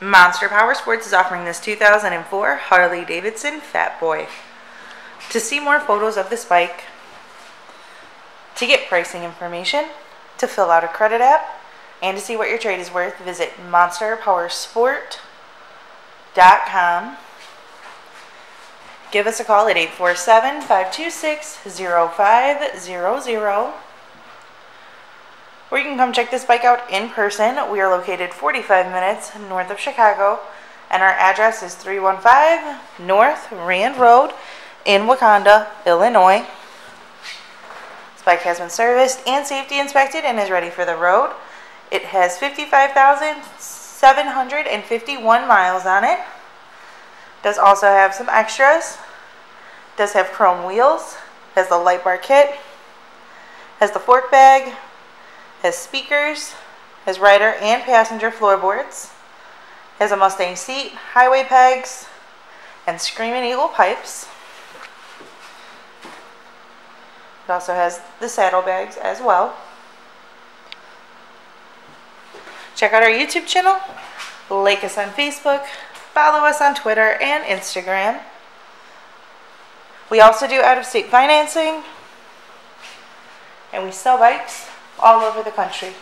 Monster Powersports is offering this 2004 Harley-Davidson Fat Boy. To see more photos of this bike, to get pricing information, to fill out a credit app, and to see what your trade is worth, visit monsterpowersport.com. Give us a call at 847-526-0500. Or you can come check this bike out in person. We are located 45 minutes north of Chicago, and our address is 315 North Rand Road in Wauconda, Illinois. This bike has been serviced and safety inspected and is ready for the road. It has 55,751 miles on it. Does also have some extras. Does have chrome wheels. Has the light bar kit. Has the fork bag. Has speakers, has rider and passenger floorboards, has a Mustang seat, highway pegs, and Screaming Eagle pipes. It also has the saddlebags as well. Check out our YouTube channel, like us on Facebook, follow us on Twitter and Instagram. We also do out-of-state financing, and we sell bikes all over the country.